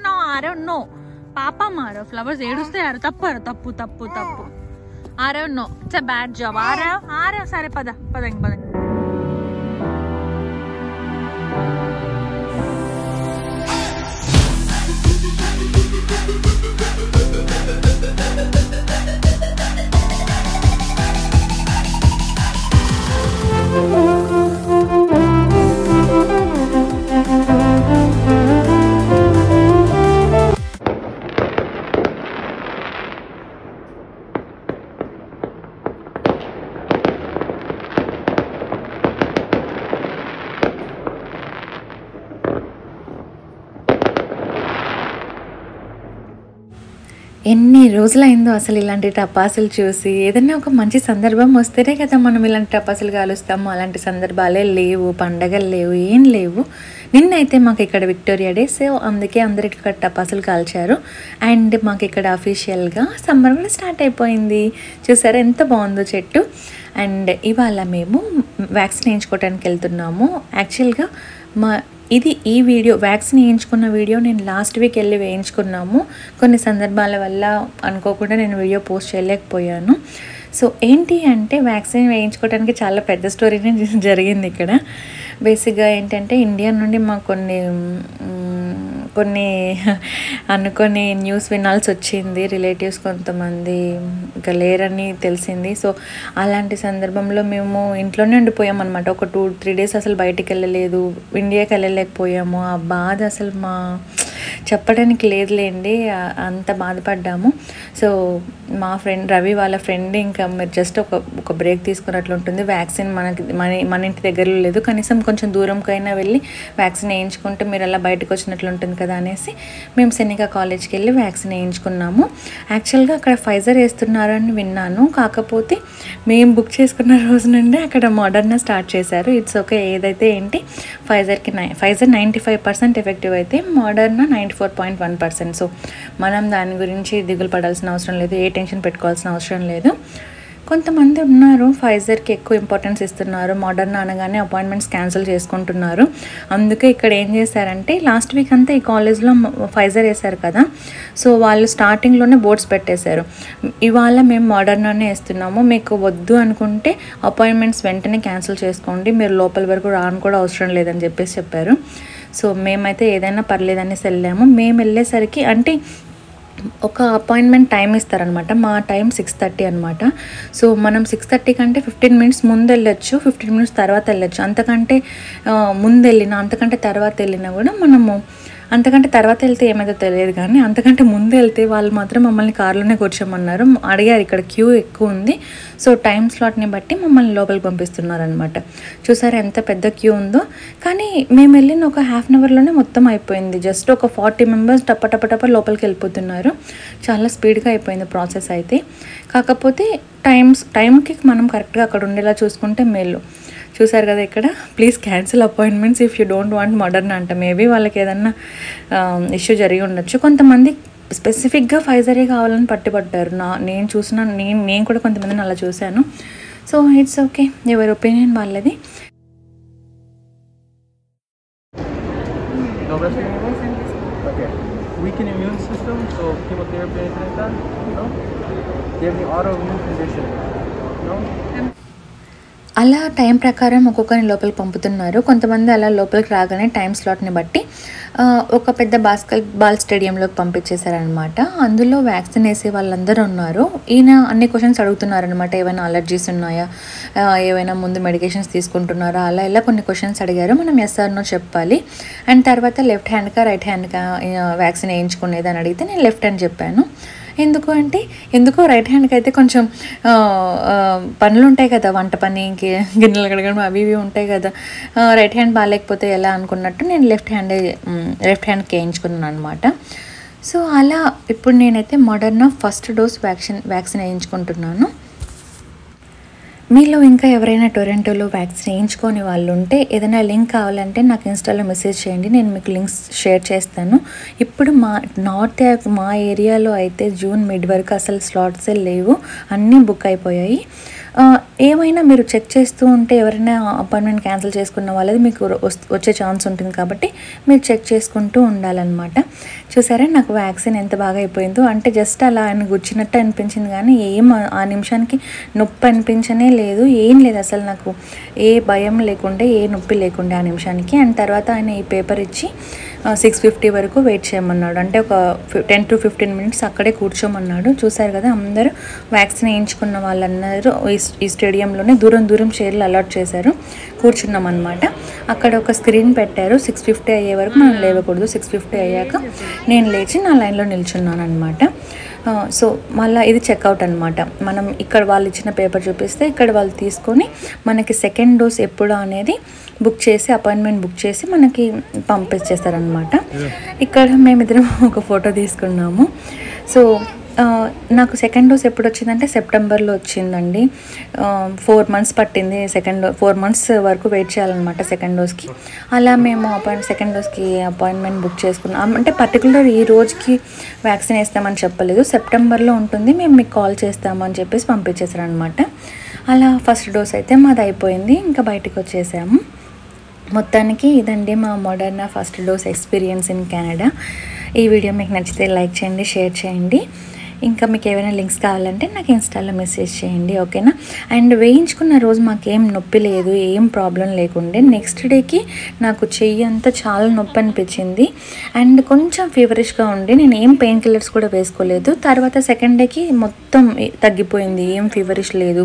ఏడుస్తున్నావు I don't no పాప మారో flowers ఏడుస్తే తప్పు I don't know it's a bad job ఆరా సరే పద ఎన్ని రోజులైందో అసలు ఇలాంటి టపాసులు చూసి ఏదైనా ఒక మంచి సందర్భం వస్తేనే కదా మనం ఇలాంటి టపాసులు కాలుస్తాము. అలాంటి సందర్భాలే లేవు, పండగలు లేవు, ఏం లేవు. నిన్నైతే మాకు ఇక్కడ విక్టోరియా డే, సో అందుకే అందరికి ఇక్కడ టపాసులు కాల్చారు. అండ్ మాకు ఇక్కడ అఫీషియల్గా సమ్మర్ కూడా స్టార్ట్ అయిపోయింది. చూసారా ఎంత బాగుందో చెట్టు. అండ్ ఇవాళ మేము వ్యాక్సిన్ వేయించుకోవడానికి వెళ్తున్నాము. యాక్చువల్గా ఇది ఈ వీడియో వ్యాక్సిన్ వేయించుకున్న వీడియో నేను లాస్ట్ వీక్ వెళ్ళి వేయించుకున్నాము. కొన్ని సందర్భాల వల్ల అనుకోకుండా నేను వీడియో పోస్ట్ చేయలేకపోయాను. సో ఏంటి అంటే వ్యాక్సిన్ వేయించుకోవడానికి చాలా పెద్ద స్టోరీనే జరిగింది ఇక్కడ. బేసిక్గా ఏంటంటే ఇండియా నుండి మాకు కొన్ని అనుకొని న్యూస్ వినాల్సి వచ్చింది. రిలేటివ్స్ కొంతమంది ఇంకా లేరని తెలిసింది. సో అలాంటి సందర్భంలో మేము ఇంట్లోనే ఉండిపోయాం అనమాట. ఒక 2-3 డేస్ అసలు బయటికి వెళ్ళలేదు, ఇండియాకి వెళ్ళలేకపోయాము. ఆ బాధ అసలు మా చెప్పడానికి లేదులేండి, అంత బాధపడ్డాము. సో మా ఫ్రెండ్ రవి వాళ్ళ ఫ్రెండ్ ఇంకా మీరు జస్ట్ ఒక బ్రేక్ తీసుకున్నట్లు ఉంటుంది. వ్యాక్సిన్ మనకి మన ఇంటి దగ్గరలో లేదు, కనీసం కొంచెం దూరంకైనా వెళ్ళి వ్యాక్సిన్ వేయించుకుంటే మీరు అలా బయటకు వచ్చినట్లు ఉంటుంది కదా అనేసి మేము సెనికా కాలేజ్కి వెళ్ళి వ్యాక్సిన్ వేయించుకున్నాము. యాక్చువల్గా అక్కడ ఫైజర్ వేస్తున్నారని విన్నాను, కాకపోతే మేము బుక్ చేసుకున్న రోజు నుండి అక్కడ మోడర్నా స్టార్ట్ చేశారు. ఇట్స్ ఓకే, ఏదైతే ఏంటి ఫైజర్కి ఫైజర్ 95% ఎఫెక్టివ్ అయితే మోడర్నా 94.1%. సో మనం దాని గురించి దిగులు పడాల్సిన అవసరం లేదు, ఏ టెన్షన్ పెట్టుకోవాల్సిన అవసరం లేదు. కొంతమంది ఉన్నారు ఫైజర్కి ఎక్కువ ఇంపార్టెన్స్ ఇస్తున్నారు, మోడర్నా అనగానే అపాయింట్మెంట్స్ క్యాన్సిల్ చేసుకుంటున్నారు. అందుకే ఇక్కడ ఏం చేశారంటే లాస్ట్ వీక్ అంతా ఈ కాలేజ్లో ఫైజర్ వేశారు కదా, సో వాళ్ళు స్టార్టింగ్లోనే బోర్డ్స్ పెట్టేశారు. ఇవాళ మేము మోడర్నానే వేస్తున్నాము, మీకు వద్దు అనుకుంటే అపాయింట్మెంట్స్ వెంటనే క్యాన్సిల్ చేసుకోండి, మీరు లోపల వరకు రాను కూడా అవసరం లేదని చెప్పేసి చెప్పారు. సో మేమైతే ఏదైనా పర్లేదనేసి వెళ్ళాము. మేము వెళ్ళేసరికి అంటే ఒక అపాయింట్మెంట్ టైం ఇస్తారనమాట, మా టైం 6:30 అనమాట. సో మనం 6:30 కంటే 15 minutes ముందు వెళ్ళొచ్చు, 15 minutes తర్వాత వెళ్ళొచ్చు. అంతకంటే ముందు వెళ్ళినా అంతకంటే తర్వాత వెళ్ళినా కూడా మనము అంతకంటే తర్వాత వెళ్తే ఏమైతే తెలియదు, కానీ అంతకంటే ముందు వెళ్తే వాళ్ళు మాత్రం మమ్మల్ని కారులోనే కూర్చోమన్నారు. అడిగారు ఇక్కడ క్యూ ఎక్కువ ఉంది, సో టైం స్లాట్ని బట్టి మమ్మల్ని లోపలికి పంపిస్తున్నారనమాట. చూసారా ఎంత పెద్ద క్యూ ఉందో. కానీ మేము వెళ్ళిన ఒక హాఫ్ అన్ అవర్లోనే మొత్తం అయిపోయింది. జస్ట్ ఒక 40 members టప్ప లోపలికి వెళ్ళిపోతున్నారు. చాలా స్పీడ్గా అయిపోయింది ప్రాసెస్ అయితే. కాకపోతే టైంకి మనం కరెక్ట్గా అక్కడ ఉండేలా చూసుకుంటే మేలు. చూసారు కదా ఇక్కడ, please cancel appointments if you don't want Moderna అంట. మేబీ వాళ్ళకి ఏదన్నా ఇష్యూ జరిగి ఉండొచ్చు. కొంతమంది స్పెసిఫిక్గా ఫైజరే కావాలని పట్టుబడ్డారు. నేను కూడా కొంతమందిని అలా చూశాను. సో ఇట్స్ ఓకే, ఎవరి ఒపీనియన్ వాళ్ళది. అలా టైం ప్రకారం ఒక్కొక్కరిని లోపలికి పంపుతున్నారు. కొంతమంది అలా లోపలికి రాగానే టైం స్లాట్ని బట్టి ఒక పెద్ద బాస్కెట్బాల్ స్టేడియంలోకి పంపించేశారనమాట. అందులో వ్యాక్సిన్ వేసే వాళ్ళందరూ ఉన్నారు. ఈయన అన్ని క్వశ్చన్స్ అడుగుతున్నారనమాట. ఏమైనా అలర్జీస్ ఉన్నాయా, ఏమైనా ముందు మెడికేషన్స్ తీసుకుంటున్నారా, అలా ఇలా కొన్ని క్వశ్చన్స్ అడిగారు. మనం ఎస్ ఆర్ నో చెప్పాలి. అండ్ తర్వాత లెఫ్ట్ హ్యాండ్కా రైట్ హ్యాండ్కా వ్యాక్సిన్ వేయించుకునేది అని అడిగితే నేను లెఫ్ట్ హ్యాండ్ చెప్పాను. ఎందుకో రైట్ హ్యాండ్కి అయితే కొంచెం పనులు ఉంటాయి కదా, వంట పని, గిన్నెలు కడగడం అవి ఇవి ఉంటాయి కదా, రైట్ హ్యాండ్ బాగాలేకపోతే ఎలా అనుకున్నట్టు నేను లెఫ్ట్ హ్యాండ్కి వేయించుకున్నాను అనమాట. సో అలా ఇప్పుడు నేనైతే మోడర్నా ఫస్ట్ డోస్ వ్యాక్సిన్ వేయించుకుంటున్నాను. మీలో ఇంకా ఎవరైనా టొరంటోలో వ్యాక్సిన్ వేయించుకొని వాళ్ళు ఉంటే ఏదైనా లింక్ కావాలంటే నాకు ఇన్స్టాలో మెసేజ్ చేయండి, నేను మీకు లింక్స్ షేర్ చేస్తాను. ఇప్పుడు మా ఏరియాలో అయితే జూన్ మిడ్ వరకు అసలు స్లాట్సే లేవు, అన్నీ బుక్ అయిపోయాయి. ఏమైనా మీరు చెక్ చేస్తూ ఉంటే ఎవరైనా అపాయింట్మెంట్ క్యాన్సిల్ చేసుకున్న వాళ్ళది మీకు వచ్చే ఛాన్స్ ఉంటుంది కాబట్టి మీరు చెక్ చేసుకుంటూ ఉండాలన్నమాట. చూసారా నాకు వ్యాక్సిన్ ఎంత బాగా అయిపోయిందో, అంటే జస్ట్ అలా ఆయన గుచ్చినట్టు అనిపించింది కానీ ఏం ఆ నిమిషానికి నొప్పి అనిపించనే లేదు, ఏం లేదు అసలు నాకు ఏ భయం లేకుండా ఏ నొప్పి లేకుండా ఆ నిమిషానికి. అండ్ తర్వాత ఆయన ఈ పేపర్ ఇచ్చి 6:50 వరకు వెయిట్ చేయమన్నాడు, అంటే ఒక 10 to 15 minutes అక్కడే కూర్చోమన్నాడు. చూసారు కదా అందరూ వ్యాక్సిన్ వేయించుకున్న వాళ్ళందరూ ఈ స్టేడియంలోనే దూరం దూరం చైర్లు అలాట్ చేశారు, కూర్చున్నాం అనమాట. అక్కడ ఒక స్క్రీన్ పెట్టారు, 6:50 అయ్యే వరకు మనం లేవకూడదు, 6:50 అయ్యాక నేను లేచి నా లైన్లో నిల్చున్నాను అనమాట. సో మళ్ళీ ఇది చెక్అవుట్ అనమాట, మనం ఇక్కడ వాళ్ళు ఇచ్చిన పేపర్ చూపిస్తే ఇక్కడ వాళ్ళు తీసుకొని మనకి సెకండ్ డోస్ ఎప్పుడు అనేది బుక్ చేసి అపాయింట్మెంట్ బుక్ చేసి మనకి పంపించేస్తారనమాట. ఇక్కడ మేమిద్దరం ఒక ఫోటో తీసుకున్నాము. సో నాకు సెకండ్ డోస్ ఎప్పుడు వచ్చిందంటే సెప్టెంబర్లో వచ్చిందండి. 4 months పట్టింది, 4 months వరకు వెయిట్ చేయాలన్నమాట సెకండ్ డోస్కి. అలా మేము సెకండ్ డోస్కి అపాయింట్మెంట్ బుక్ చేసుకున్నాం, అంటే పర్టికులర్ ఈ రోజుకి వ్యాక్సిన్ వేస్తామని చెప్పలేదు, సెప్టెంబర్లో ఉంటుంది మేము మీకు కాల్ చేస్తామని చెప్పేసి పంపించేసారనమాట. అలా ఫస్ట్ డోస్ అయితే మాది అయిపోయింది, ఇంకా బయటకు వచ్చేసాము. మొత్తానికి ఇదండి మా Moderna first dose experience in Canada. ఈ వీడియో మీకు నచ్చితే లైక్ చేయండి, షేర్ చేయండి. ఇంకా మీకు ఏమైనా లింక్స్ కావాలంటే నాకు ఇన్స్టాలో మెసేజ్ చేయండి, ఓకేనా. అండ్ వేయించుకున్న రోజు మాకేం నొప్పి లేదు, ఏం ప్రాబ్లం లేకుండే. నెక్స్ట్ డేకి నాకు చెయ్యి అంతా చాలా నొప్పి అనిపించింది అండ్ కొంచెం ఫీవరిష్గా ఉండి నేను ఏం పెయిన్ కిల్లర్స్ కూడా వేసుకోలేదు. తర్వాత సెకండ్ డేకి మొత్తం తగ్గిపోయింది, ఏం ఫీవరిష్ లేదు,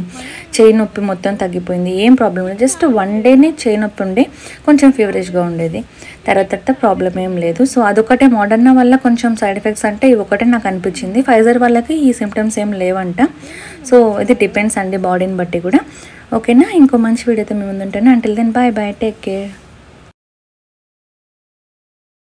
చెయ్యి నొప్పి మొత్తం తగ్గిపోయింది, ఏం ప్రాబ్లం లేదు. జస్ట్ 1 dayనే చెయ్యి నొప్పి ఉండే, కొంచెం ఫీవరిష్గా ఉండేది, తర్వాత ప్రాబ్లం ఏం లేదు. సో అదొకటే మోడర్నా వల్ల కొంచెం సైడ్ ఎఫెక్ట్స్ అంటే ఇవి ఒకటే నాకు అనిపించింది. ఫైజర్ వాళ్ళకి ఈ సిమ్టమ్స్ ఏం లేవంట. సో ఇది డిపెండ్స్ అండి బాడీని బట్టి కూడా, ఓకేనా. ఇంకో మంచి వీడియోతో మేము ముందుంటాను. Until then bye bye, take care.